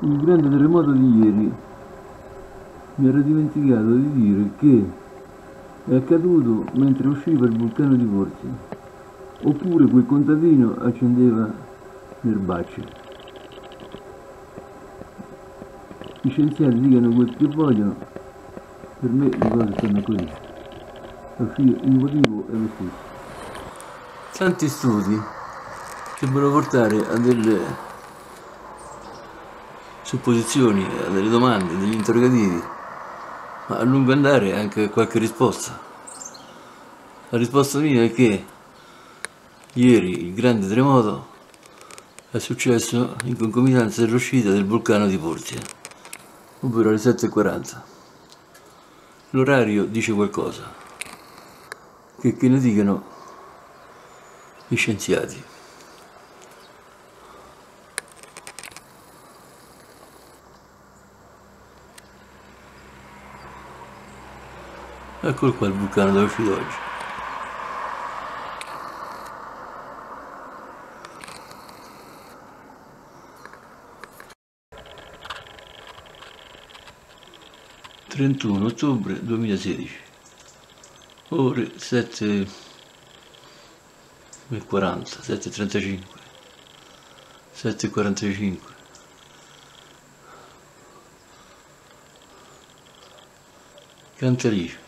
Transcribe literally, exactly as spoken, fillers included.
Il grande terremoto di ieri, mi ero dimenticato di dire che è accaduto mentre usciva il vulcano di Corsi, oppure quel contadino accendeva l'erbaccio. Gli scienziati dicano quel che vogliono, per me le cose stanno così. Alla fine il motivo è lo stesso. Tanti studi sembrano portare a delle supposizioni, a delle domande, degli interrogativi, ma a lungo andare anche qualche risposta. La risposta mia è che ieri il grande terremoto è successo in concomitanza dell'uscita del vulcano di Portia, ovvero alle sette e quaranta. L'orario dice qualcosa, che, che ne dicano gli scienziati. Eccolo qua il vulcano da uscito oggi. trentuno ottobre duemilasedici, ore sette e quaranta, sette e trentacinque, sette e quarantacinque. Cantalice.